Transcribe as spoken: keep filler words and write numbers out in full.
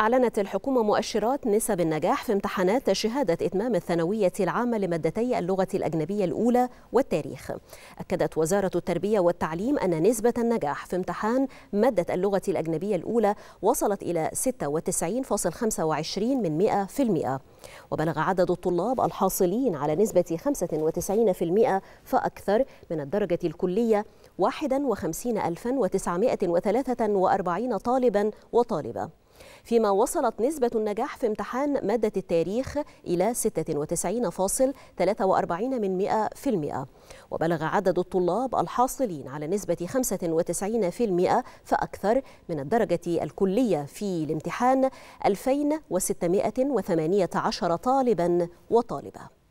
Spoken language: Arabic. أعلنت الحكومة مؤشرات نسب النجاح في امتحانات شهادة إتمام الثانوية العامة لمادتي اللغة الأجنبية الأولى والتاريخ. أكدت وزارة التربية والتعليم أن نسبة النجاح في امتحان مادة اللغة الأجنبية الأولى وصلت إلى ستة وتسعين فاصل خمسة وعشرين بالمئة من مئة بالمئة، وبلغ عدد الطلاب الحاصلين على نسبة خمسة وتسعين بالمئة فأكثر من الدرجة الكلية واحد وخمسين ألفا وتسعمائة وثلاثة وأربعين طالبا وطالبة، فيما وصلت نسبة النجاح في امتحان مادة التاريخ إلى ستة وتسعين فاصل ثلاثة وأربعين بالمئة من مئة بالمئة، وبلغ عدد الطلاب الحاصلين على نسبة خمسة وتسعين بالمئة فأكثر من الدرجة الكلية في الامتحان ألفين وستمائة وثمانية عشر طالبا وطالبة.